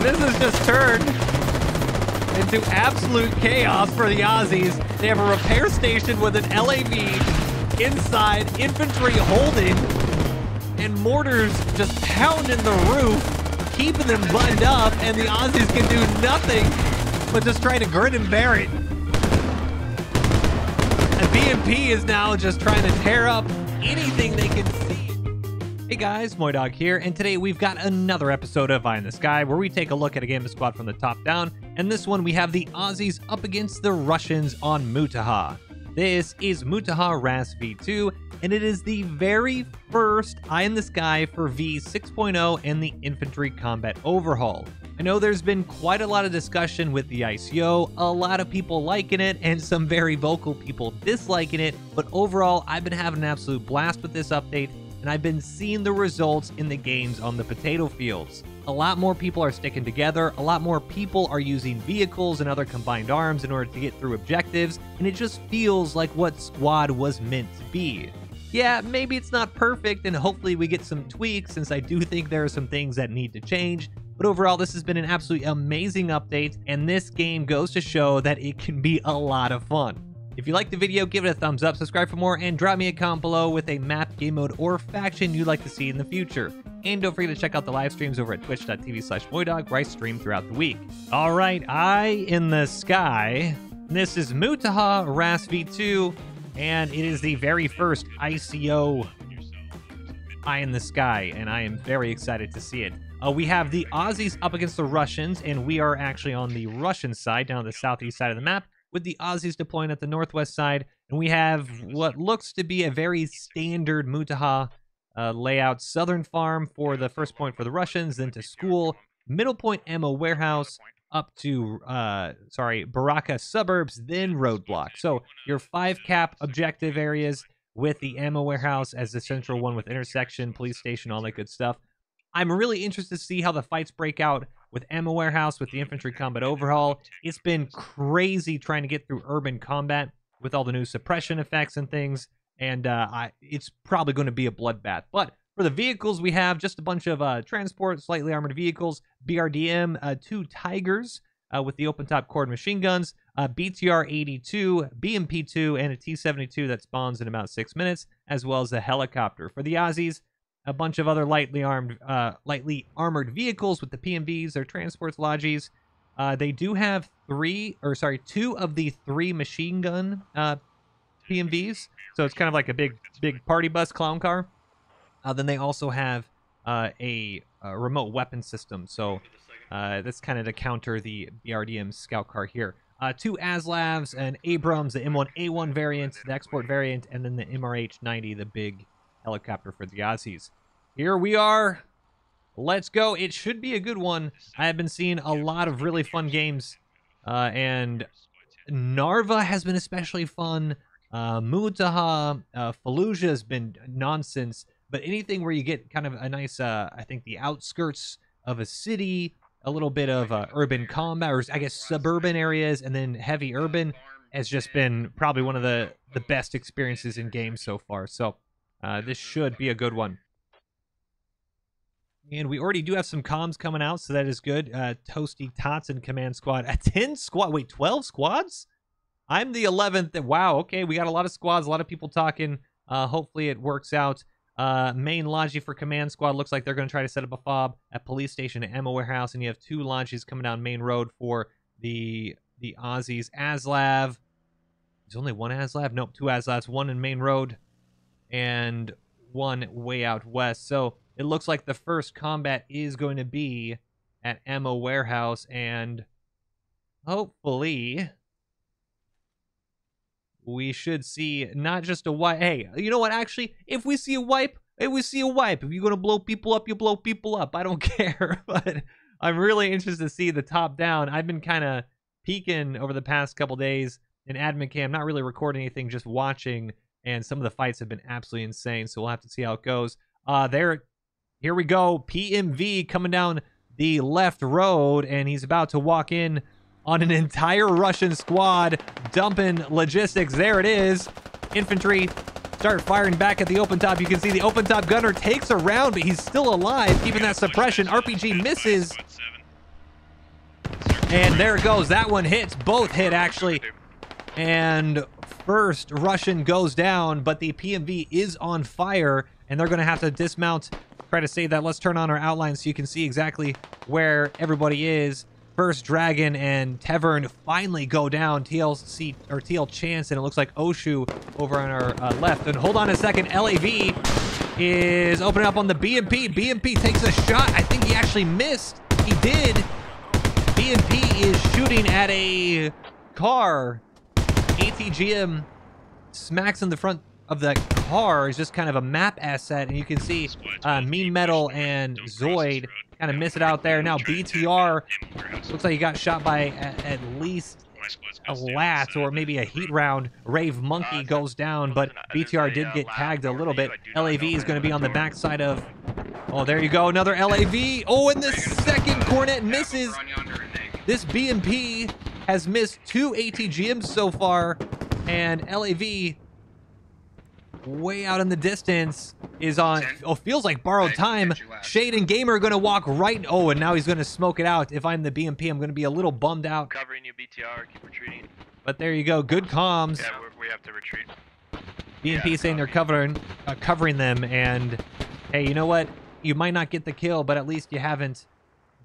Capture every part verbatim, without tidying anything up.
And this has just turned into absolute chaos for the Aussies. They have a repair station with an L A V inside, infantry holding, and mortars just pounding the roof, keeping them buttoned up, and the Aussies can do nothing but just try to grin and bear it. And B M P is now just trying to tear up anything they can see. Hey guys, MoiDawg here, and today we've got another episode of Eye in the Sky where we take a look at a game of Squad from the top down, and this one we have the Aussies up against the Russians on Mutaha. This is Mutaha R A S V two, and it is the very first Eye in the Sky for V six point oh and the Infantry Combat Overhaul. I know there's been quite a lot of discussion with the I C O, a lot of people liking it and some very vocal people disliking it, but overall I've been having an absolute blast with this update, and I've been seeing the results in the games on the potato fields. A lot more people are sticking together, a lot more people are using vehicles and other combined arms in order to get through objectives, and it just feels like what Squad was meant to be. Yeah, maybe it's not perfect, and hopefully we get some tweaks since I do think there are some things that need to change, but overall this has been an absolutely amazing update, and this game goes to show that it can be a lot of fun. If you liked the video, give it a thumbs up, subscribe for more, and drop me a comment below with a map, game mode, or faction you'd like to see in the future. And don't forget to check out the live streams over at twitch dot t v slash MoiDawg, where I stream throughout the week. All right, Eye in the Sky. This is Mutaha R A S V two, and it is the very first I C O Eye in the Sky, and I am very excited to see it. Uh, we have the Aussies up against the Russians, and we are actually on the Russian side, down on the southeast side of the map, with the Aussies deploying at the northwest side, and we have what looks to be a very standard Mutaha uh, layout. Southern farm for the first point for the Russians, then to school, middle point ammo warehouse, up to, uh, sorry, Baraka suburbs, then roadblock. So your five cap objective areas with the ammo warehouse as the central one with intersection, police station, all that good stuff. I'm really interested to see how the fights break out with ammo warehouse, with the infantry combat overhaul. It's been crazy trying to get through urban combat with all the new suppression effects and things, and uh, I, it's probably going to be a bloodbath. But for the vehicles, we have just a bunch of uh, transport, slightly armored vehicles, B R D M, uh, two Tigers uh, with the open-top cord machine guns, uh, B T R eighty-two, B M P two, and a T seventy-two that spawns in about six minutes, as well as a helicopter. For the Aussies, a bunch of other lightly armed, uh, lightly armored vehicles with the P M Vs, their transports, Lodgies. Uh, they do have three, or sorry, two of the three machine gun uh, P M Vs. So it's kind of like a big, big party bus clown car. Uh, then they also have uh, a, a remote weapon system. So uh, that's kind of to counter the B R D M scout car here. Uh, two A S L A Vs and Abrams, the M one A one variant, the export variant, and then the M R H ninety, the big helicopter for the Aussies. Here we are. Let's go. It should be a good one. I have been seeing a lot of really fun games, uh, and Narva has been especially fun. Uh, Mutaha, uh, Fallujah has been nonsense, but anything where you get kind of a nice, uh, I think the outskirts of a city, a little bit of uh, urban combat, or I guess suburban areas, and then heavy urban has just been probably one of the, the best experiences in games so far. So uh, this should be a good one. And we already do have some comms coming out, so that is good. Uh, Toasty Tots and Command Squad. A ten squad? Wait, twelve squads? I'm the eleventh. Wow, okay. We got a lot of squads, a lot of people talking. Uh, hopefully it works out. Uh, main Lodgy for Command Squad. Looks like they're going to try to set up a F O B at police station and ammo warehouse. And you have two Lodgies coming down main road for the the Aussies. A S L A V. There's only one A S L A V? Nope, two A S L A Vs. One in main road and one way out west. So it looks like the first combat is going to be at ammo warehouse, and hopefully we should see not just a wipe. Hey, you know what? Actually, if we see a wipe, if we see a wipe, if you're going to blow people up, you blow people up. I don't care, but I'm really interested to see the top down. I've been kind of peeking over the past couple days in admin cam, not really recording anything, just watching, and some of the fights have been absolutely insane, so we'll have to see how it goes. Uh, there. Here we go, P M V coming down the left road, and he's about to walk in on an entire Russian squad, dumping logistics. There it is. Infantry start firing back at the open top. You can see the open top gunner takes a round, but he's still alive, keeping that suppression. R P G misses, And there it goes. That one hits. Both hit, actually. And first, Russian goes down, but the P M V is on fire, and they're going to have to dismount. Try to save that. Let's turn on our outline so you can see exactly where everybody is. First, Dragon and Tevern finally go down. T L C or T L Chance, and it looks like Oshu over on our uh, left. And hold on a second, L A V is opening up on the B M P. B M P takes a shot. I think he actually missed. He did. B M P is shooting at a car. A T G M smacks in the front of the car. Is just kind of a map asset, and you can see uh, Mean Metal and Zoid kind of miss it out there. Now B T R looks like he got shot by at, at least a L A T or maybe a heat round. Rave Monkey goes down, but B T R did get tagged a little bit. L A V is going to be on the backside of... Oh, there you go, another L A V. Oh, and the second Cornet misses. This B M P has missed two A T G Ms so far, and L A V way out in the distance is on, oh, feels like borrowed time. Shade and Gamer are going to walk right, oh, and now he's going to smoke it out. If I'm the B M P, I'm going to be a little bummed out. Covering you, B T R, keep retreating. But there you go, good comms. Yeah, we have to retreat. B M P yeah, saying they're covering, uh, covering them, and hey, you know what? You might not get the kill, but at least you haven't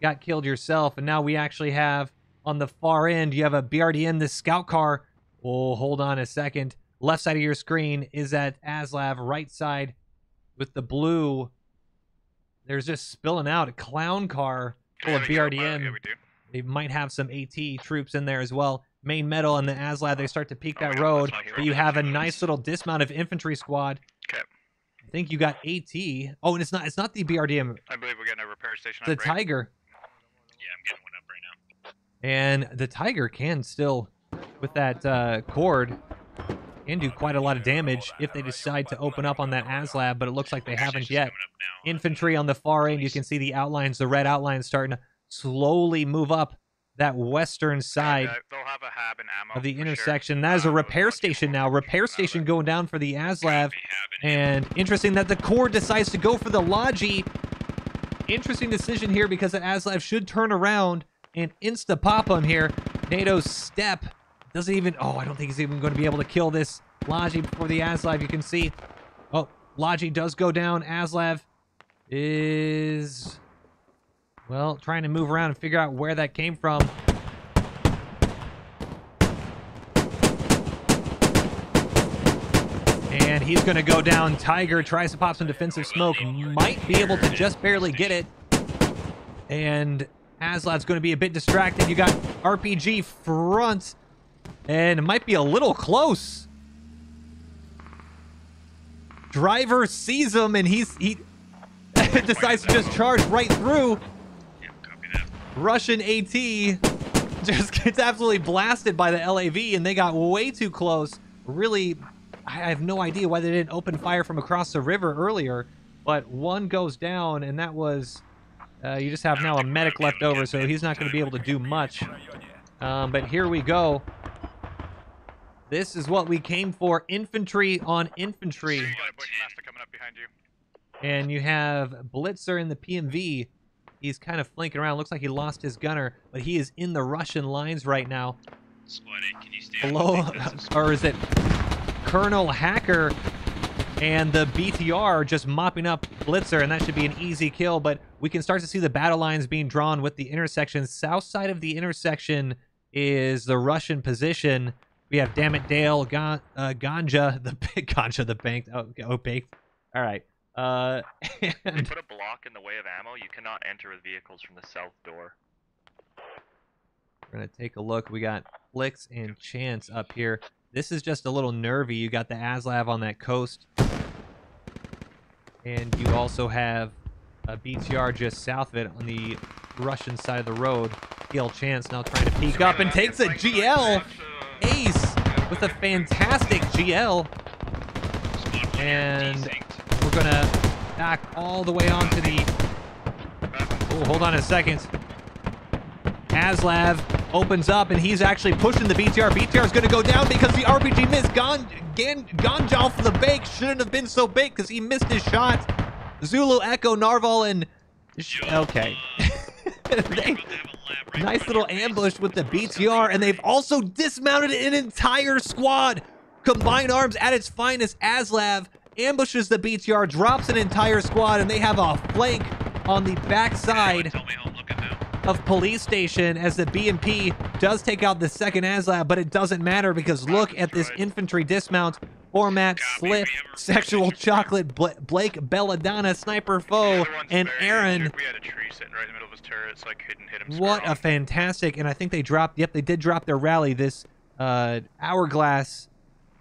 got killed yourself. And now we actually have, on the far end, you have a B R D M, this scout car. Oh, hold on a second. Left side of your screen is at ASLAV, right side with the blue. There's just spilling out a clown car full of B R D M. Yeah, we do. They might have some AT troops in there as well. Main Metal and the ASLAV, they start to peek that road. But you have a nice little dismount of infantry squad. Okay. I think you got AT. Oh, and it's not it's not the B R D M. I believe we're getting a repair station. The Tiger. Yeah, I'm getting one up right now. And the Tiger can still, with that uh, cord, can do quite a lot of damage if they decide to open up on that ASLAV, but it looks like they haven't yet. Infantry on the far end, you can see the outlines, the red outlines starting to slowly move up that western side of the intersection. That is a repair station now. Repair station going down for the ASLAV, and interesting that the Corps decides to go for the Lodgy. Interesting decision here because the ASLAV should turn around and insta-pop on here. NATO's step doesn't even... Oh, I don't think he's even going to be able to kill this Lodgy before the ASLAV. You can see... Oh, Lodgy does go down. ASLAV is... Well, trying to move around and figure out where that came from. And he's going to go down. Tiger tries to pop some defensive smoke. Might be able to just barely get it. And ASLAV's going to be a bit distracted. You got R P G front... And it might be a little close. Driver sees him, and he's, he decides to just charge right through. Yeah, copy that. Russian AT just gets absolutely blasted by the L A V, and they got way too close. Really, I have no idea why they didn't open fire from across the river earlier, but one goes down, and that was... Uh, you just have now a medic left over, so he's not going to be able to do much. Um, but here we go. This is what we came for, infantry on infantry. You got a Bushmaster coming up behind you. And you have Blitzer in the P M V. He's kind of flanking around. Looks like he lost his gunner, but he is in the Russian lines right now. Squad eight, can you stay below, or is it Colonel Hacker and the B T R just mopping up Blitzer, and that should be an easy kill, but we can start to see the battle lines being drawn with the intersection. South side of the intersection is the Russian position. We have Dammit Dale, Gan uh, Ganja, the big Ganja, the bank. Oh, oh baked. All right. Uh, and they put a block in the way of ammo. You cannot enter with vehicles from the south door. We're going to take a look. We got Flicks and Chance up here. This is just a little nervy. You got the ASLAV on that coast. And you also have a B T R just south of it on the Russian side of the road. T L Chance now trying to peek up and takes a G L. Ace with a fantastic G L, and we're gonna back all the way onto the... Oh, hold on a second. ASLAV opens up, and he's actually pushing the B T R. B T R is gonna go down because the R P G missed. Gan Gan Ganja off the bake shouldn't have been so big because he missed his shot. Zulu, Echo, Narval, and... Sh okay. they... Nice little ambush with the B T R, and they've also dismounted an entire squad. Combined arms at its finest. ASLAV ambushes the B T R, drops an entire squad, and they have a flank on the backside of police station as the B M P does take out the second ASLAV, but it doesn't matter because look at this infantry dismount. Format, Slip, Sexual Chocolate, Bla Blake, Belladonna, Sniper Foe, and Aaron. What a fantastic, and I think they dropped, yep, they did drop their rally. This uh, hourglass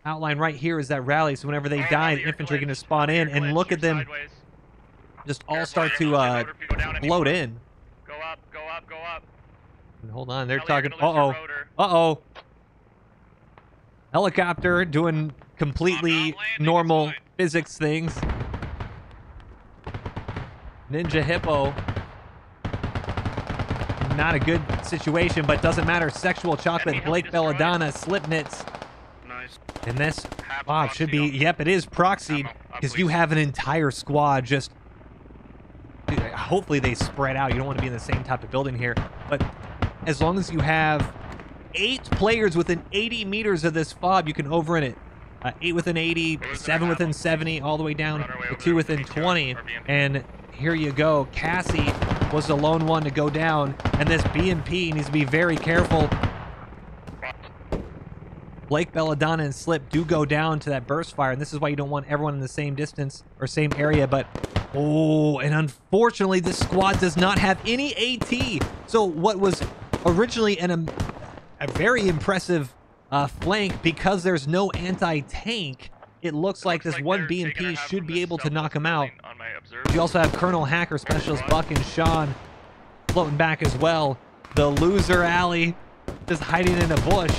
outline right here is that rally, so whenever they die, the infantry can just spawn in, and look at them just all start to uh, bloat in. Go up, go up, go up. Hold on, they're talking, uh-oh, uh-oh. Helicopter doing completely normal physics things. Ninja Hippo. Not a good situation, but doesn't matter. Sexual Chocolate, Blake Belladonna, Slipknits. Nice. And this mob should be, yep, it is proxied because you have an entire squad just, dude, hopefully they spread out. You don't want to be in the same type of building here, but as long as you have eight players within eighty meters of this fob, you can over in it. Uh, eight within eighty, seven within seventy, all the way down to two within twenty. And here you go. Cassie was the lone one to go down, and this B M P needs to be very careful. Blake Belladonna and Slip do go down to that burst fire, and this is why you don't want everyone in the same distance or same area, but oh, and unfortunately this squad does not have any AT. So what was originally an um, a very impressive uh, flank, because there's no anti-tank, it looks like this one B M P should be able to knock him out. You also have Colonel Hacker, Specialist Buck, and Sean floating back as well. The loser alley just hiding in a bush.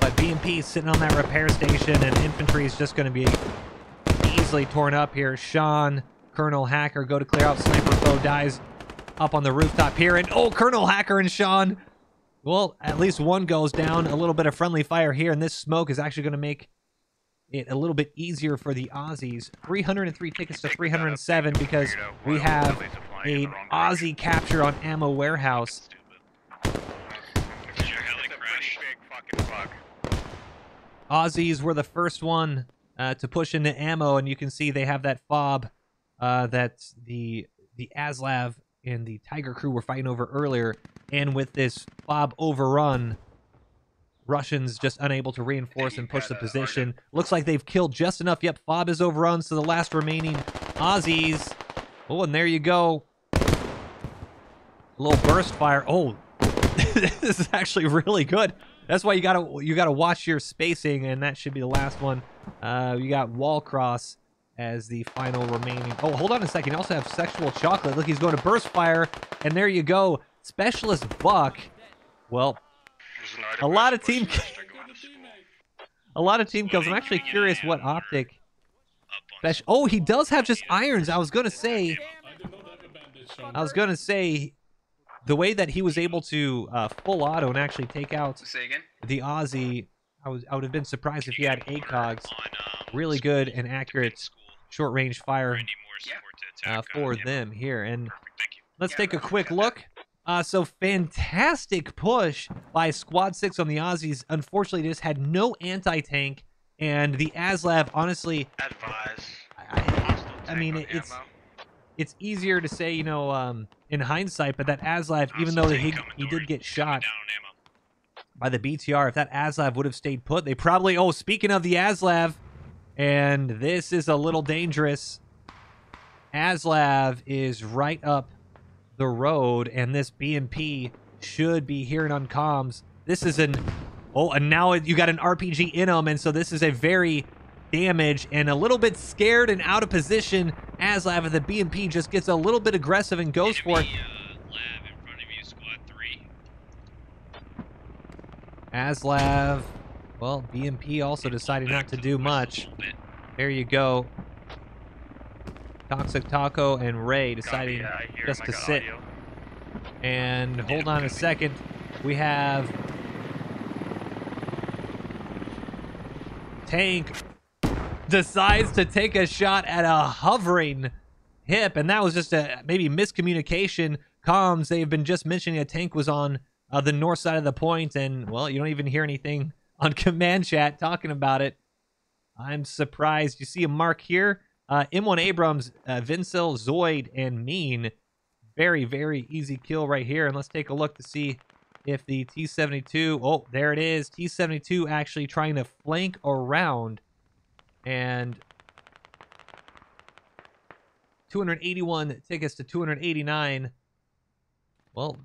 But B M P sitting on that repair station, and infantry is just going to be easily torn up here. Sean, Colonel Hacker go to clear out. Sniper Foe dies up on the rooftop here, and oh, Colonel Hacker and Sean, well, at least one goes down. A little bit of friendly fire here, and this smoke is actually going to make it a little bit easier for the Aussies. Three hundred three tickets to three hundred seven, because we have an Aussie capture on ammo warehouse. Aussies were the first one uh, to push into ammo, and you can see they have that fob uh, that's the the ASLAV and the Tiger crew were fighting over earlier, and with this fob overrun, Russians just unable to reinforce and push the position. Looks like they've killed just enough. Yep, fob is overrun, so the last remaining Aussies. Oh, and there you go. A little burst fire. Oh, this is actually really good. That's why you gotta you gotta watch your spacing, and that should be the last one. Uh, you got wall cross as the final remaining. Oh, hold on a second. You also have Sexual Chocolate. Look, he's going to burst fire, and there you go. Specialist Buck. Well, a lot of team a lot of team kills. I'm actually curious what optic special. Oh, he does have just irons. I was gonna say I was gonna say the way that he was able to uh, full auto and actually take out the Aussie, I was I would have been surprised if he had ACOGs. Really good and accurate short-range fire uh, for them here. And let's take a quick look. Uh, so fantastic push by Squad six on the Aussies. Unfortunately, just had no anti-tank, and the ASLAV, honestly, I, I, I mean, it's it's easier to say, you know, um, in hindsight, but that ASLAV, even though he, he did get shot by the B T R, if that ASLAV would have stayed put, they probably, oh, speaking of the ASLAV, and this is a little dangerous. ASLAV is right up the road, and this B M P should be hearing on comms. This is an... Oh, and now you got an R P G in them, and so this is a very damaged and a little bit scared and out of position ASLAV, and the B M P just gets a little bit aggressive and goes for it. Uh, L A V in front of you, squad three. ASLAV... Well, B M P also decided not to do much. There you go. Toxic Taco and Ray deciding just to sit. And hold on a second. We have Tank decides to take a shot at a hovering hip, and that was just a maybe miscommunication comms, they've been just mentioning a tank was on uh, the north side of the point, and, well, you don't even hear anything on command chat talking about it. I'm surprised. You see a mark here. Uh, M one Abrams, uh, Vincel, Zoid, and Mean. Very, very easy kill right here. And let's take a look to see if the T seventy-two... Oh, there it is. T seventy-two actually trying to flank around. And two hundred eighty-one tickets to two hundred eighty-nine. Well,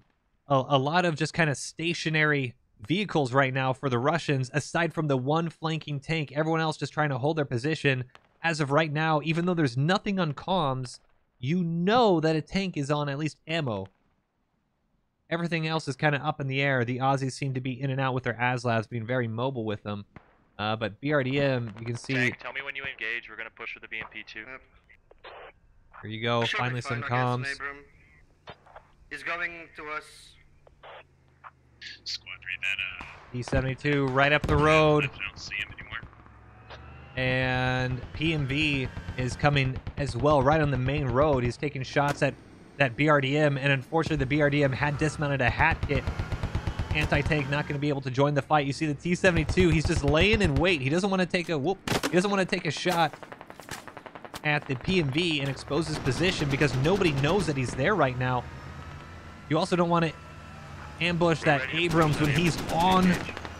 a, a lot of just kind of stationary vehicles right now for the Russians, aside from the one flanking tank. Everyone else just trying to hold their position. As of right now, even though there's nothing on comms, you know that a tank is on at least ammo. Everything else is kind of up in the air. The Aussies seem to be in and out with their ASLAVs, being very mobile with them. Uh, but B R D M, you can see... Tank, tell me when you engage. We're going to push with the B M P two. Yep. Here you go. Should Finally some comms. He's going to us. Squad, read that, uh... T seventy-two right up the road. I don't see him anymore. And P M V is coming as well right on the main road. He's taking shots at that B R D M, and unfortunately the B R D M had dismounted a hat kit. Anti-tank not going to be able to join the fight. You see the T seventy-two, he's just laying in wait. He doesn't want to take a whoop. He doesn't want to take a shot at the P M V and expose his position because nobody knows that he's there right now. You also don't want to ambush that Abrams when he's on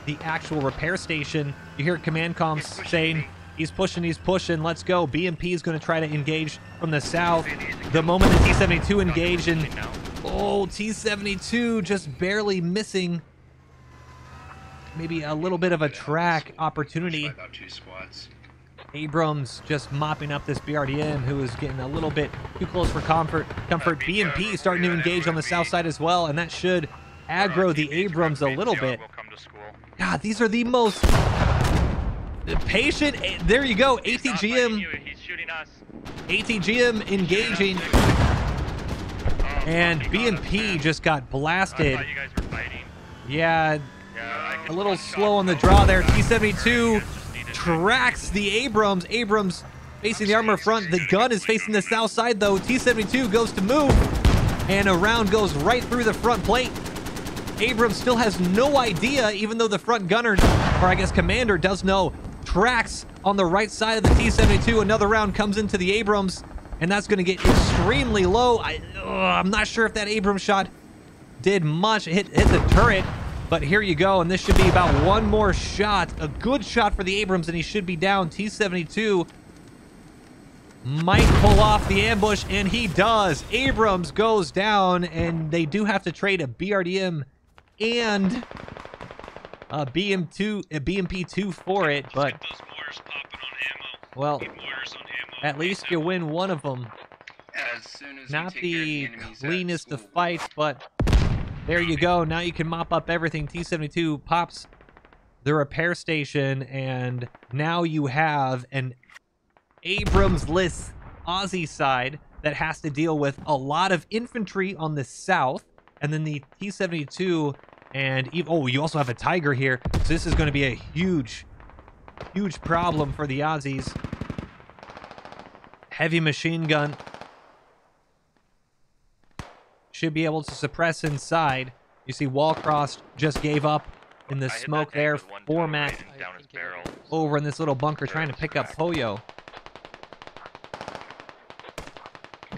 the actual repair station. You hear command comms saying, he's pushing, he's pushing, let's go. B M P is going to try to engage from the south. The moment the T seventy-two engaged, and oh, T seventy-two just barely missing. Maybe a little bit of a track opportunity. Abrams just mopping up this B R D M, who is getting a little bit too close for comfort. Comfort B M P starting to engage on the south side as well, and that should aggro the Abrams a little bit. God, these are the most... patient. There you go. A T G M. A T G M engaging. And B M P just got blasted. Yeah, a little slow on the draw there. T seventy-two tracks the Abrams. Abrams facing the armor front. The gun is facing the south side, though. T seventy-two goes to move, and a round goes right through the front plate. Abrams still has no idea, even though the front gunner, or I guess commander, does know. Tracks on the right side of the T seventy-two. Another round comes into the Abrams, and that's going to get extremely low. I, ugh, I'm not sure if that Abrams shot did much. It hit, hit the turret, but here you go, and this should be about one more shot. A good shot for the Abrams, and he should be down. T seventy-two might pull off the ambush, and he does. Abrams goes down, and they do have to trade a B R D M and... Uh, B M two, uh, B M P two for it, but those mortars popping on ammo. Well, on ammo at least time. You win one of them. As soon as Not the cleanest of fights, but there you go. Now you can mop up everything. T seventy-two pops the repair station, and now you have an Abrams-less Aussie side that has to deal with a lot of infantry on the south, and then the T seventy-two... And, oh, you also have a Tiger here. So this is going to be a huge, huge problem for the Aussies. Heavy machine gun. Should be able to suppress inside. You see Wallcross just gave up in the smoke there. Format over in this little bunker trying to pick up Poyo.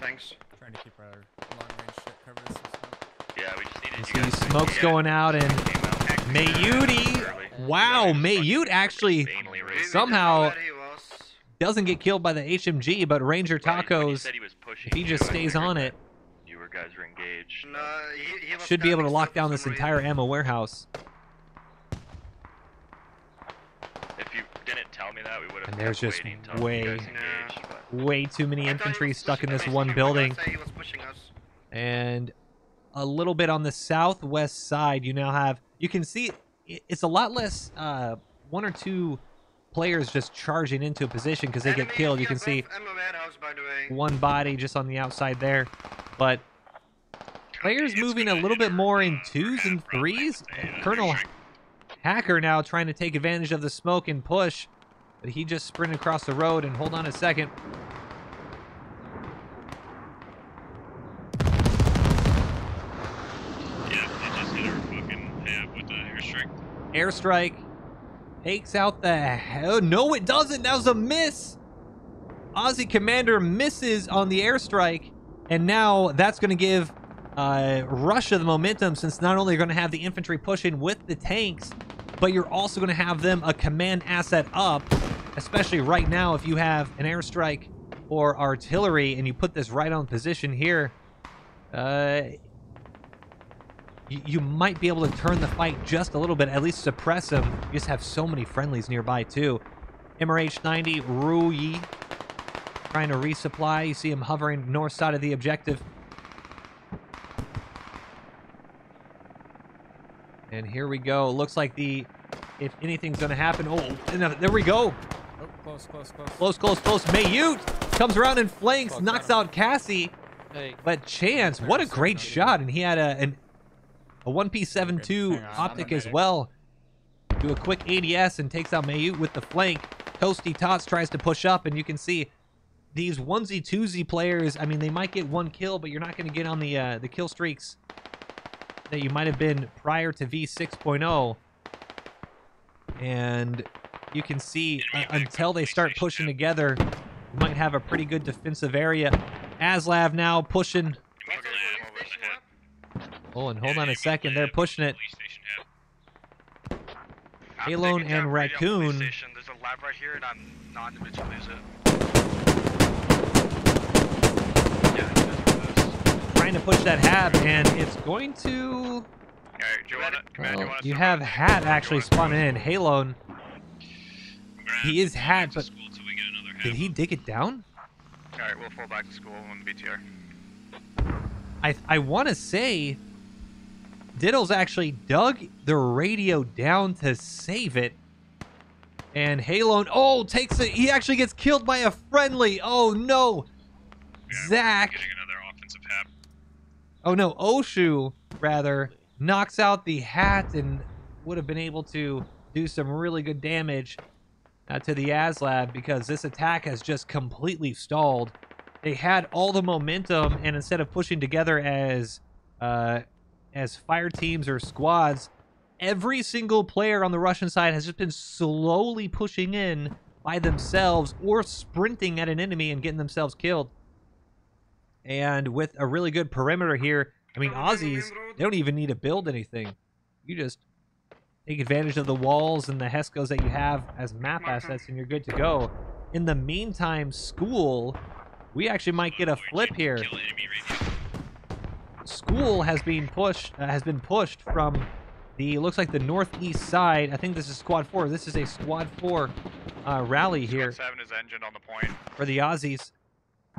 Thanks. Trying to keep our long-range shit cover this. Yeah, we just needed you guys. Smoke's going out, and Mayudi, wow, Mayud actually somehow doesn't get killed by the H M G, but Ranger Tacos, if he just stays on it, should be able to lock down this entire ammo warehouse. If you didn't tell me that, we would have. And there's just way, way too many infantry stuck in this one building. And a little bit on the southwest side, you now have, you can see it's a lot less uh one or two players just charging into a position because they get killed. You can see one body just on the outside there, but players moving a little bit more in twos and threes. Colonel Hacker now trying to take advantage of the smoke and push, but he just sprinted across the road. And hold on a second, Airstrike takes out the hell. No, it doesn't. That was a miss. Aussie commander misses on the airstrike. And now that's going to give uh, Russia the momentum, since not only are going to have the infantry pushing with the tanks, but you're also going to have them a command asset up, especially right now if you have an airstrike or artillery and you put this right on position here. Uh, you, you might be able to turn the fight just a little bit, at least suppress them. You just have so many friendlies nearby too. M R H ninety, Ruyi, trying to resupply. You see him hovering north side of the objective. And here we go. Looks like the, if anything's going to happen. Oh, there we go. Oh, close, close, close. Close, close, close. Mayute comes around and flanks, close, knocks out Cassie. Hey. But Chance, what a great shot. And he had a an, a one P seventy-two optic as well. Do a quick A D S and takes out Mayute with the flank. Toasty Tots tries to push up, and you can see these onesie-twosie players, I mean, they might get one kill, but you're not going to get on the uh, the kill streaks that you might have been prior to V six point oh. And you can see uh, until they start pushing together, you might have a pretty good defensive area. ASLAV now pushing. Oh, and hold on a second. They're pushing it. Alone and Raccoon. There's a lab right here, and I'm not in the middle of it. Trying to push that H A B, and it's going to... Hey, do you, wanna, Command, oh. you, wanna you have H A T actually spawning in. Halone. He is H A T, but did he dig it down? Alright, we'll fall back to school on the B T R. I, I want to say Diddles actually dug the radio down to save it. And Halone, oh, takes it. He actually gets killed by a friendly. Oh, no. Yeah, Zach. Oh no, Oshu, rather, knocks out the H A T and would have been able to do some really good damage uh, to the ASLAB, because this attack has just completely stalled. They had all the momentum, and instead of pushing together as, uh, as fire teams or squads, every single player on the Russian side has just been slowly pushing in by themselves or sprinting at an enemy and getting themselves killed. And with a really good perimeter here, I mean, Aussies, they don't even need to build anything. You just take advantage of the walls and the HESCOs that you have as map assets, and you're good to go. In the meantime, school, we actually might get a flip here. School has been pushed, uh, has been pushed from the, looks like the northeast side. I think this is Squad Four. This is a Squad Four uh, rally here. Squad Seven is engine on the point for the Aussies.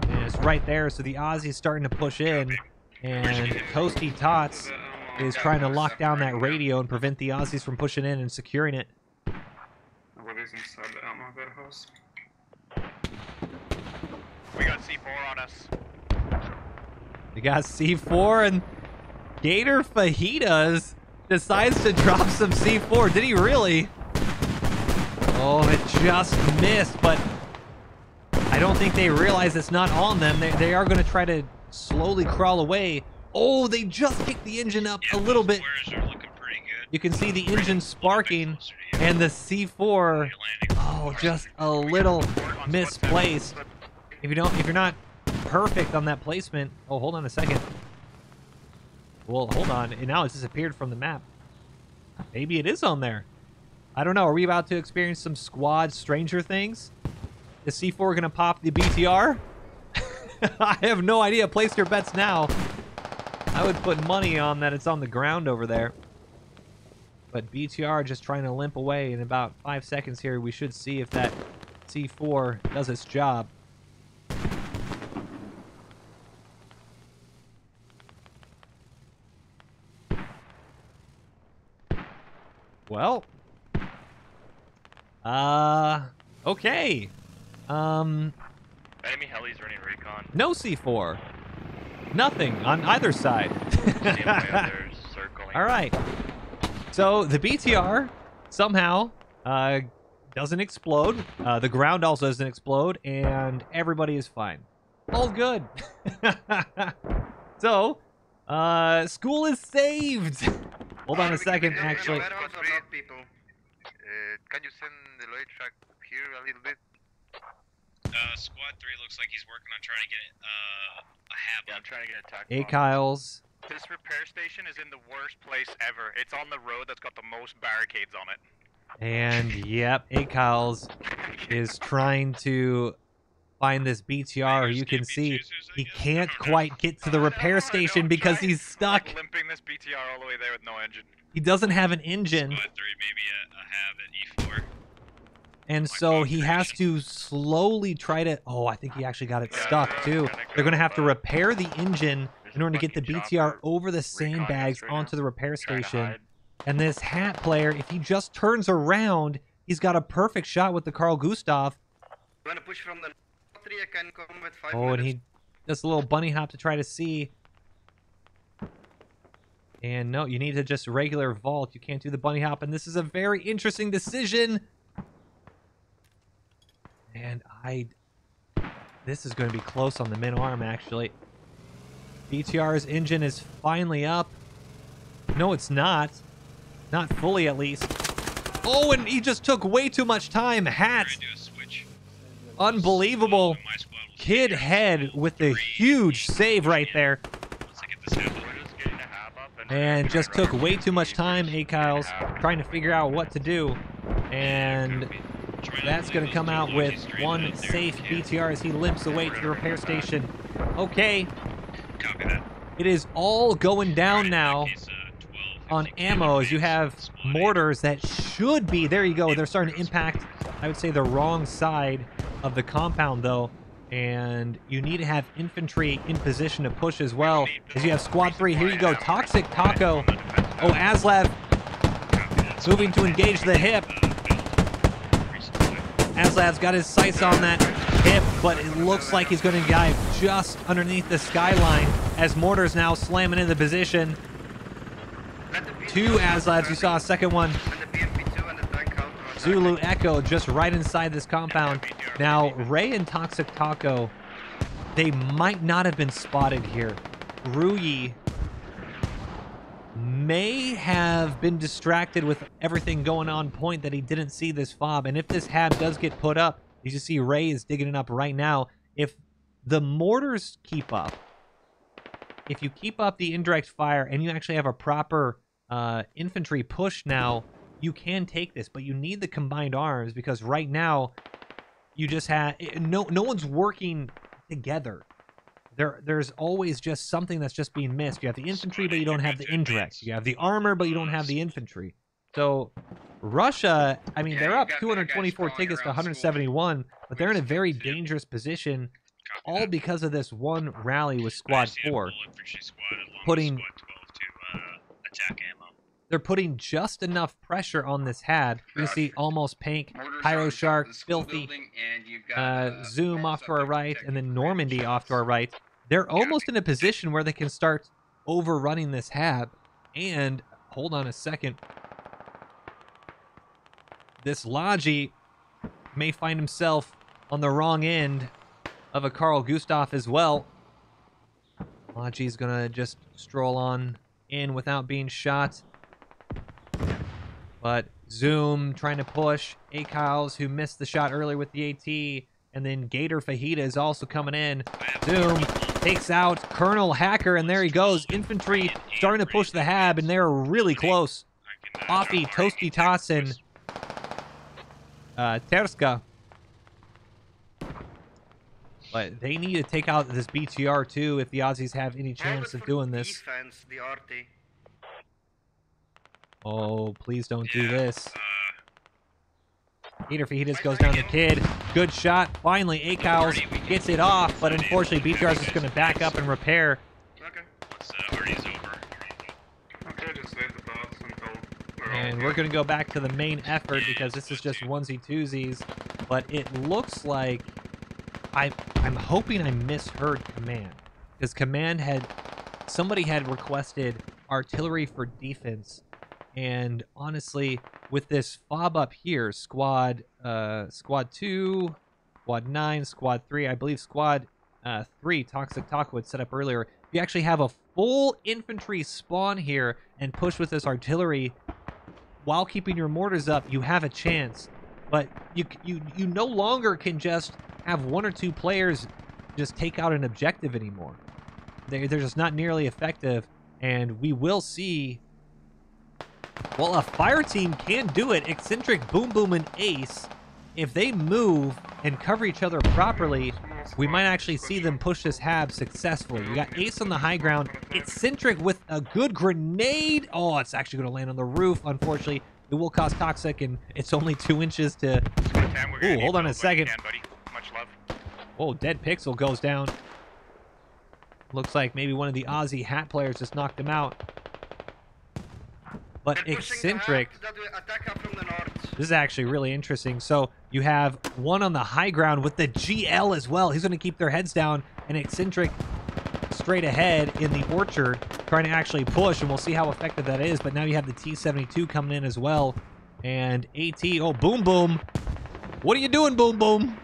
And it's right there, so the Aussie's starting to push in, and Toasty Tots is trying to lock down that radio and prevent the Aussies from pushing in and securing it. What is inside the ammo warehouse? We got C four on us. We got C four, and Gator Fajitas decides to drop some C four. Did he really? Oh, it just missed, but... I don't think they realize it's not on them. They, they are going to try to slowly crawl away. Oh, they just kicked the engine up yeah, a little bit. You can see the engine sparking and the C four. Oh, just a little misplaced. If you don't, if you're not perfect on that placement. Oh, hold on a second. Well, hold on. And now it's disappeared from the map. Maybe it is on there. I don't know. Are we about to experience some squad stranger things? Is C four going to pop the B T R? I have no idea. Place your bets now. I would put money on that it's on the ground over there. But B T R just trying to limp away. In about five seconds here, we should see if that C four does its job. Well. Uh, okay. Um, Enemy heli's running recon. No C four. Nothing on either side. All right. So the B T R somehow uh, doesn't explode. Uh, the ground also doesn't explode, and everybody is fine. All good. so uh, school is saved. Hold on a second, actually. can you send the light track here a little bit? Uh, squad three looks like he's working on trying to get uh, a H A B. Yeah, I'm trying to get attack. Hey, Kyles. This repair station is in the worst place ever. It's on the road that's got the most barricades on it. And yep, A Kyles is trying to find this B T R. You can see he can't quite get to the repair station because he's stuck. Limping this B T R all the way there with no engine. He doesn't have an engine. And so he has to slowly try to. Oh, I think he actually got it stuck too. They're going to have to repair the engine in order to get the B T R over the sandbags onto the repair station. And this H A T player, if he just turns around, he's got a perfect shot with the Carl Gustav. Oh, and he does a little bunny hop to try to see. And no, you need to just regular vault. You can't do the bunny hop. And this is a very interesting decision. And I... This is going to be close on the min arm, actually. B T R's engine is finally up. No, it's not. Not fully, at least. Oh, and he just took way too much time. H A T. Unbelievable. Kid Head with a huge save right there. And just took way too much time, A Kyles, trying to figure out what to do. And that's going to come out with one safe B T R as he limps away to the repair station. Okay. It is all going down now. On ammos, you have mortars that should be, there you go, they're starting to impact, I would say, the wrong side of the compound though, and you need to have infantry in position to push as well, as you have squad three. Here you go, Toxic Taco. Oh, ASLAV moving to engage the hip. ASLAV's got his sights on that hip, but it looks like he's going to dive just underneath the skyline as mortars now slamming into position. Two ASLAVs, you saw a second one. Zulu Echo just right inside this compound. Now, Ray and Toxic Taco, they might not have been spotted here. Ruyi may have been distracted with everything going on point that he didn't see this fob. And if this H A B does get put up, you just see Ray is digging it up right now. If the mortars keep up, if you keep up the indirect fire and you actually have a proper... Uh, infantry push now, you can take this, but you need the combined arms because right now you just have no no one's working together. There there's always just something that's just being missed. You have the infantry, but you don't have the indirect. You have the armor, but you don't have the infantry. So Russia, I mean, they're up two hundred twenty-four tickets to one hundred seventy-one, but they're in a very dangerous position, all because of this one rally with Squad Four, putting. They're putting just enough pressure on this H A D. You can see Almost Pink, Pyro Shark, Filthy, uh, Zoom off to our right, and then Normandy off to our right. They're almost in a position where they can start overrunning this H A B. And hold on a second. This Lodgy may find himself on the wrong end of a Carl Gustav as well. Lodgy's going to just stroll on in without being shot. But Zoom trying to push. A Kyles, who missed the shot earlier with the A T. And then Gator Fajita is also coming in. Zoom takes out Colonel Hacker, and there he goes. Infantry starting to push the H A B, and they're really close. Offie, Toasty Tots, and uh, Terska. But they need to take out this B T R too if the Aussies have any chance of doing this. Defense, the R T. Oh, please don't yeah, do this. Uh, Peter Fajitas goes down to Kid. Good shot. Finally, A Kyles gets it off, but unfortunately, B T R is just going to back up and repair. Okay. Once uh, R D's over. Okay, just leave the box until we're And we're going to go back to the main effort because this is just onesie-twosies, but it looks like I, I'm hoping I misheard Command, because Command had... Somebody had requested artillery for defense, and honestly, with this fob up here, squad uh, squad two, squad nine, squad three, I believe squad uh, three, Toxic Taco had set up earlier, you actually have a full infantry spawn here and push with this artillery. while keeping your mortars up, you have a chance. But you, you, you no longer can just have one or two players just take out an objective anymore. They're, they're just not nearly effective, and we will see... Well, a fire team can do it. Eccentric, Boom Boom, and Ace. If they move and cover each other properly, we might actually see them push this H A B successfully. You got Ace on the high ground. Eccentric with a good grenade. Oh, it's actually going to land on the roof, unfortunately. It will cost Toxic, and it's only two inches to... Ooh, hold on a second. Oh, Dead Pixel goes down. Looks like maybe one of the Aussie hat players just knocked him out. But Eccentric, this is actually really interesting. So you have one on the high ground with the G L as well. He's going to keep their heads down, and Eccentric straight ahead in the orchard trying to actually push, and we'll see how effective that is. But now you have the T seventy-two coming in as well. And AT, oh, Boom Boom. What are you doing, Boom Boom?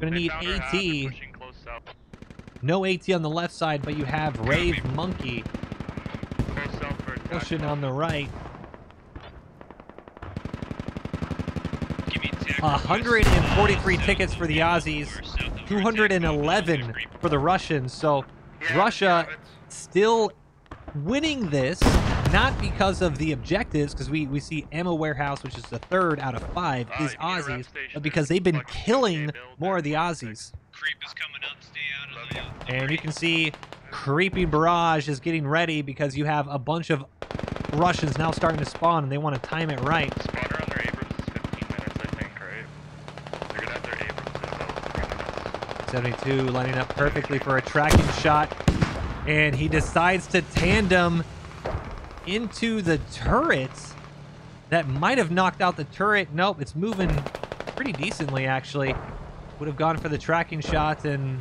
Going to need AT. No AT on the left side, but you have Rave Monkey pushing on the right. one hundred forty-three tickets for the Aussies, two hundred eleven for the Russians. So Russia still winning this, not because of the objectives, because we, we see Ammo Warehouse, which is the third out of five, is Aussies, but because they've been killing more of the Aussies. Creep is coming up, stay out of the, the and break. You can see Creepy Barrage is getting ready because you have a bunch of Russians now starting to spawn, and they want to time it right. Spotter on their Abrams is fifteen minutes, I think, right? They're going to have their Abrams in about seventy-two lining up perfectly for a tracking shot, and he decides to tandem into the turret. That might have knocked out the turret. Nope, it's moving pretty decently, actually. Would have gone for the tracking shot, and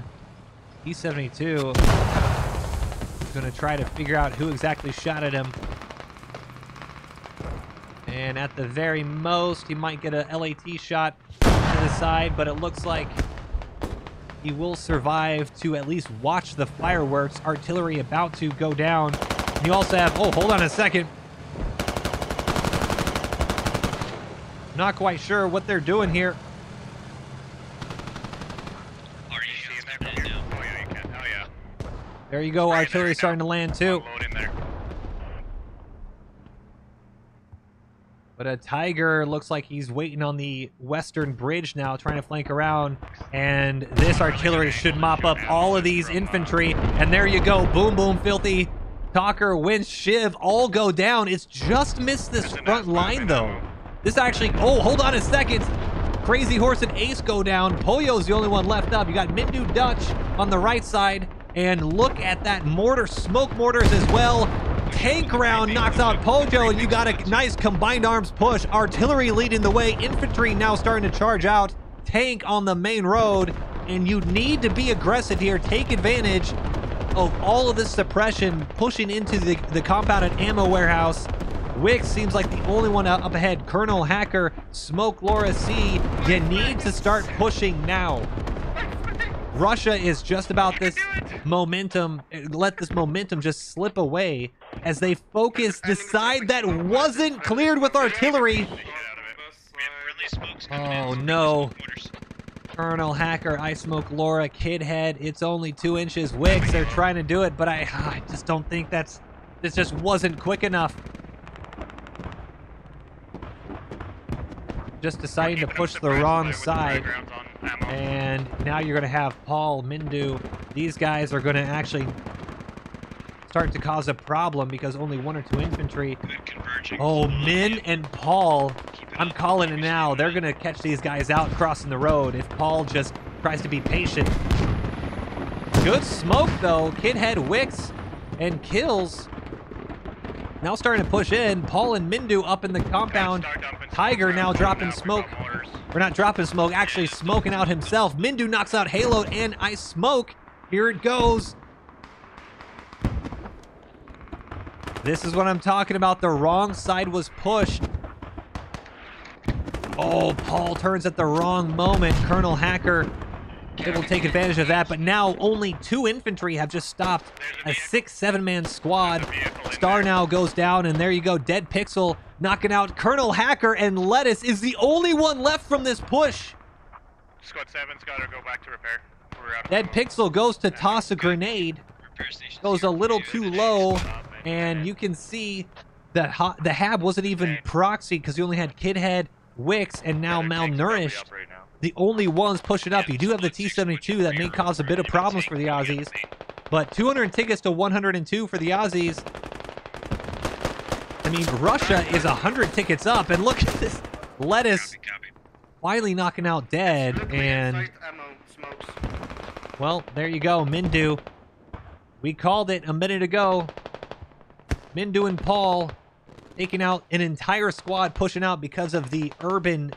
E seventy-two is going to try to figure out who exactly shot at him. And at the very most, he might get a L A T shot to the side, but it looks like he will survive to at least watch the fireworks. Artillery about to go down. And you also have... Oh, hold on a second. Not quite sure what they're doing here. There you go, artillery starting to land too. But a Tiger looks like he's waiting on the western bridge now, trying to flank around. And this artillery should mop up all of these infantry. And there you go, Boom Boom, Filthy, Talker, Winch, Shiv, all go down. It's just missed this front line though. This actually, oh, hold on a second. Crazy Horse and Ace go down. Poyo's the only one left up. You got Mindu Dutch on the right side. And look at that mortar, smoke mortars as well. Tank round knocks out Pojo, and you got a nice combined arms push. Artillery leading the way, infantry now starting to charge out. Tank on the main road, and you need to be aggressive here. Take advantage of all of this suppression, pushing into the, the compound at Ammo Warehouse. Wix seems like the only one up ahead. Colonel Hacker, Smoke Laura C, you need to start pushing now. Russia is just about this momentum, let this momentum just slip away as they focus the side that wasn't cleared with artillery. Oh no. Colonel Hacker, I Smoke Laura, Kidhead, it's only two inches. Wix, they're trying to do it, but I, I just don't think that's, this just wasn't quick enough. Just deciding to push the wrong side. And now you're going to have Paul, Mindu. These guys are going to actually start to cause a problem because only one or two infantry. Oh, Min and Paul, I'm calling it now. They're going to catch these guys out crossing the road if Paul just tries to be patient. Good smoke, though. Kidhead, Wicks, and Kills. Now starting to push in. Paul and Mindu up in the compound. Tiger now dropping smoke. We're not dropping smoke, actually smoking out himself. Mindu knocks out Halo and I Smoke. Here it goes. This is what I'm talking about. The wrong side was pushed. Oh, Paul turns at the wrong moment. Colonel Hacker that will take advantage of that, but now only two infantry have just stopped a six, seven man squad. Star now goes down, and there you go, Dead Pixel knocking out Colonel Hacker, and Lettuce is the only one left from this push. Squad seven's gotta go back to repair. We're out. Dead Pixel goes to toss a grenade, goes a little too low, and you can see that the H A B wasn't even proxy because you only had Kid Head, Wicks, and now Malnourished. The only ones pushing up. You do have the T seventy-two that may cause a bit of problems for the Aussies, but two hundred tickets to one hundred two for the Aussies. I mean, Russia is one hundred tickets up, and look at this. Lettuce finally knocking out Dead, and well, there you go, Mindu. We called it a minute ago. Mindu and Paul taking out an entire squad, pushing out because of the urban,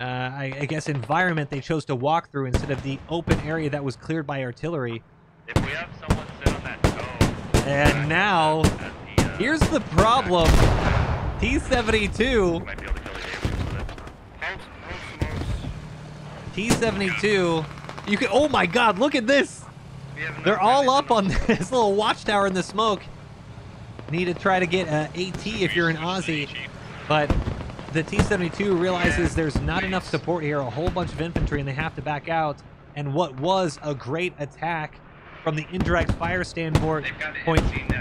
uh, I, I guess, environment they chose to walk through instead of the open area that was cleared by artillery. If we have someone sit on that toe. And now, the, uh, here's the problem. T seventy-two. T seventy-two. You can. Oh my God! Look at this. They're all up on this little watchtower in the smoke. Need to try to get an AT if you're an Aussie, but the T seventy-two realizes there's not enough support here, a whole bunch of infantry, and they have to back out. And what was a great attack from the indirect fire standpoint,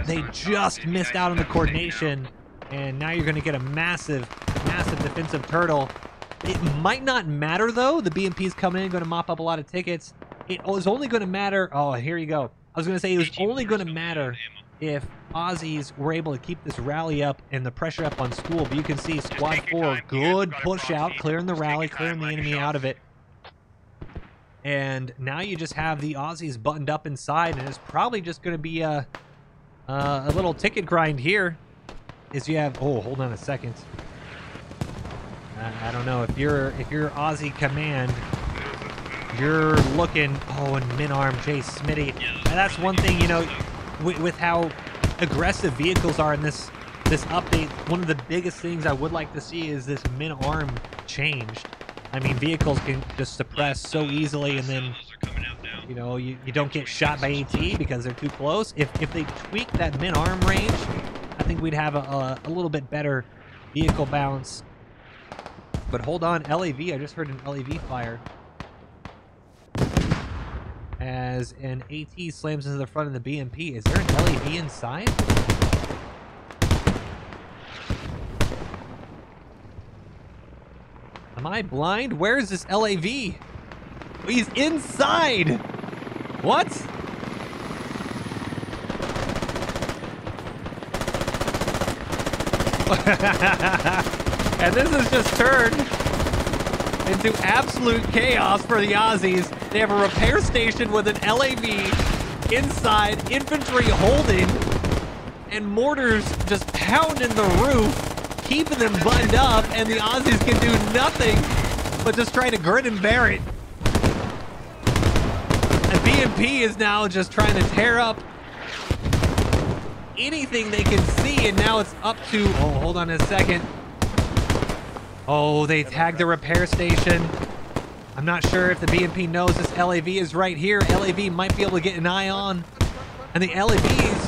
they just missed out on the coordination, and now you're going to get a massive, massive defensive turtle. It might not matter, though. The B M P's coming in, going to mop up a lot of tickets. It was only going to matter... Oh, here you go. I was going to say it was only going to matter if Aussies were able to keep this rally up and the pressure up on School, but you can see Squad four, good push out, clearing the rally, clearing the enemy out of it. And now you just have the Aussies buttoned up inside, and it's probably just going to be a, a little ticket grind here. Is you have... Oh, hold on a second. I, I don't know. If you're, if you're Aussie command... You're looking, oh, and Minarm, Jay Smitty. And that's one thing, you know, with, with how aggressive vehicles are in this this update, one of the biggest things I would like to see is this Minarm changed. I mean, vehicles can just suppress so easily, and then, you know, you, you don't get shot by AT because they're too close. If, if they tweak that Minarm range, I think we'd have a, a, a little bit better vehicle balance. But hold on, L A V, I just heard an L A V fire. As an AT slams into the front of the B M P. Is there an L A V inside? Am I blind? Where is this L A V? He's inside! What? And this has just turned into absolute chaos for the Aussies. They have a repair station with an L A V inside, infantry holding, and mortars just pounding the roof, keeping them buttoned up, and the Aussies can do nothing but just try to grin and bear it. And B M P is now just trying to tear up anything they can see, and now it's up to... Oh, hold on a second. Oh, they tagged the repair station. I'm not sure if the B M P knows this L A V is right here. L A V might be able to get an eye on. And the L A V's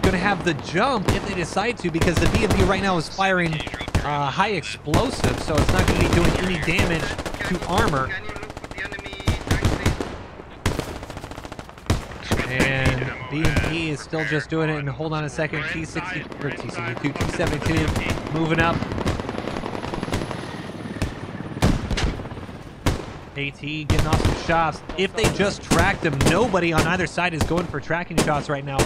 going to have the jump if they decide to, because the B M P right now is firing uh, high explosive, so it's not going to be doing any damage to armor. And B M P is still just doing it. And hold on a second. T sixty, or T sixty-two, T seventy-two moving up. AT getting off some shots. If they just tracked him, nobody on either side is going for tracking shots right now.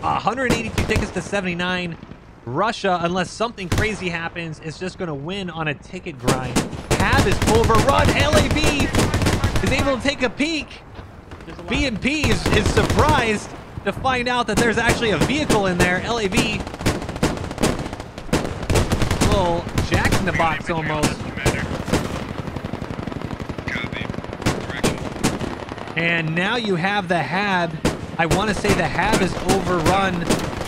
one hundred eighty-two tickets to seventy-nine. Russia, unless something crazy happens, is just going to win on a ticket grind. H A B is overrun. L A V is able to take a peek. B M P is, is surprised to find out that there's actually a vehicle in there. L A V, little jack in the box almost. And now you have the H A B. I want to say the H A B is overrun,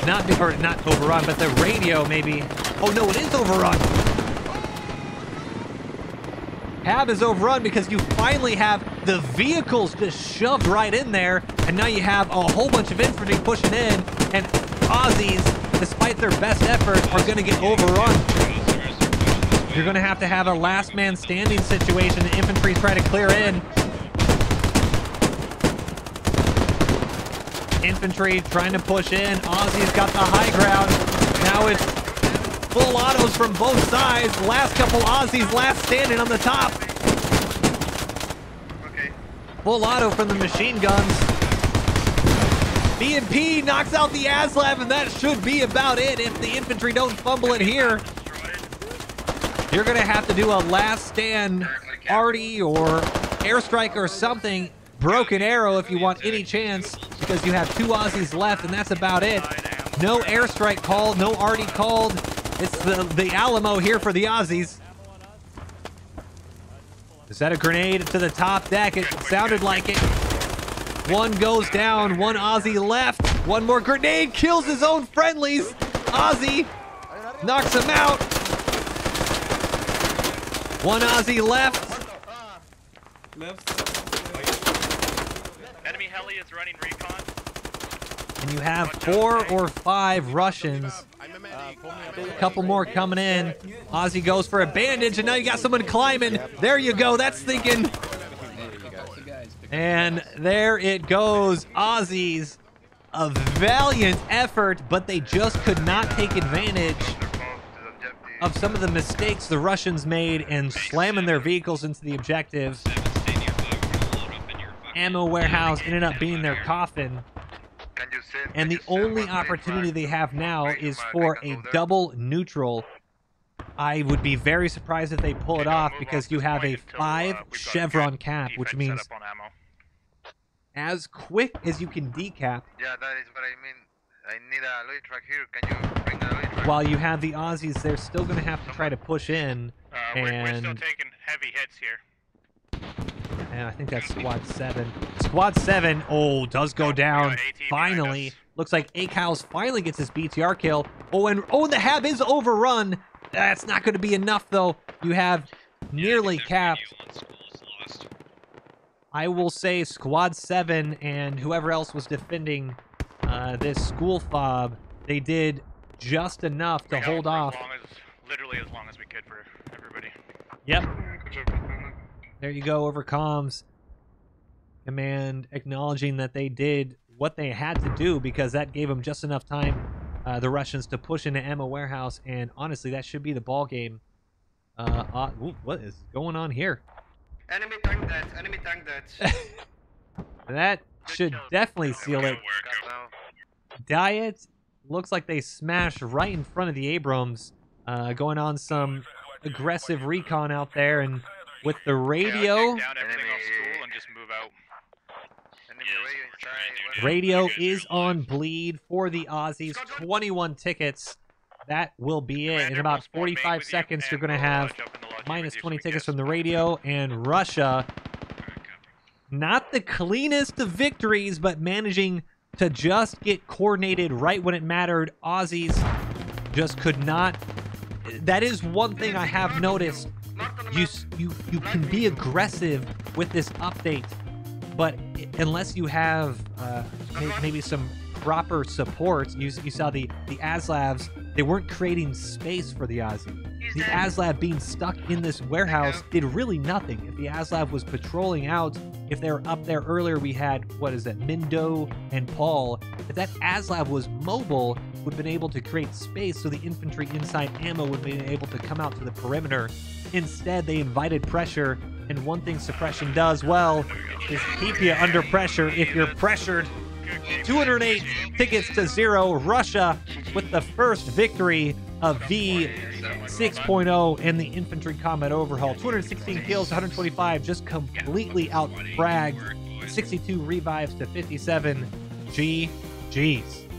not or not overrun, but the radio maybe. Oh no, it is overrun. H A B is overrun because you finally have the vehicles just shoved right in there, and now you have a whole bunch of infantry pushing in, and Aussies, despite their best effort, are going to get overrun. You're going to have to have a last man standing situation. The infantry try to clear in. Infantry trying to push in. Aussie's got the high ground. Now it's full autos from both sides. Last couple Aussies last standing on the top. Okay. Full auto from the machine guns. B M P knocks out the ASLAV, and that should be about it if the infantry don't fumble it here. You're gonna have to do a last stand party or airstrike or something. Broken arrow if you want any chance, because you have two Aussies left, and that's about it. No airstrike called, no arty called. It's the, the Alamo here for the Aussies. Is that a grenade to the top deck? It sounded like it. One goes down, one Aussie left. One more grenade kills his own friendlies. Aussie knocks him out. One Aussie left. Left. Enemy heli is running recon. And you have four or five Russians. A couple more coming in. Aussie goes for a bandage, and now you got someone climbing. There you go. That's thinking. And there it goes. Aussies, a valiant effort, but they just could not take advantage of some of the mistakes the Russians made in slamming their vehicles into the objective. Ammo warehouse ended up being their coffin, and the only opportunity they have now is for a double neutral. I would be very surprised if they pull it off, because you have a five chevron cap, which means as quick as you can decap. Yeah, that is what I mean. I need a loot truck here. Can you bring the loot truck? While you have the Aussies, they're still going to have to try to push in. Uh, we're, and we're still taking heavy hits here. And I think that's Squad seven. Squad seven, oh, does go down, finally. Looks like Aikhaus finally gets his B T R kill. Oh, and oh, the H A B is overrun. That's not going to be enough, though. You have nearly capped. I will say Squad seven and whoever else was defending uh, this school fob, they did just enough to hold off. Literally as long as we could for everybody. Yep. There you go, over comms. Command acknowledging that they did what they had to do, because that gave them just enough time, uh, the Russians, to push into ammo warehouse. And honestly, that should be the ball game. Uh, uh, ooh, what is going on here? Enemy tank dead. Enemy tank dead. That should definitely seal it. Diet looks like they smashed right in front of the Abrams. Uh, going on some aggressive recon out there, and with the radio, radio is on bleed for the Aussies. twenty-one tickets. That will be it. In about forty-five seconds, you're going to have minus twenty tickets from the radio. And Russia, not the cleanest of victories, but managing to just get coordinated right when it mattered. Aussies just could not. That is one thing I have noticed. You, you you can be aggressive with this update, but unless you have uh, may, maybe some proper support, you, you saw the, the ASLAVs, they weren't creating space for the Aussie. The ASLAV being stuck in this warehouse did really nothing. If the ASLAV was patrolling out, if they were up there earlier, we had, what is that, Mindo and Paul. If that ASLAV was mobile, would have been able to create space so the infantry inside ammo would have been able to come out to the perimeter. Instead, they invited pressure, and one thing suppression does well is keep you under pressure if you're pressured. two hundred eight tickets to zero. Russia with the first victory of V six point oh and the infantry combat overhaul. two hundred sixteen kills, one hundred twenty-five, just completely out-fragged. sixty-two revives to fifty-seven. G Gs.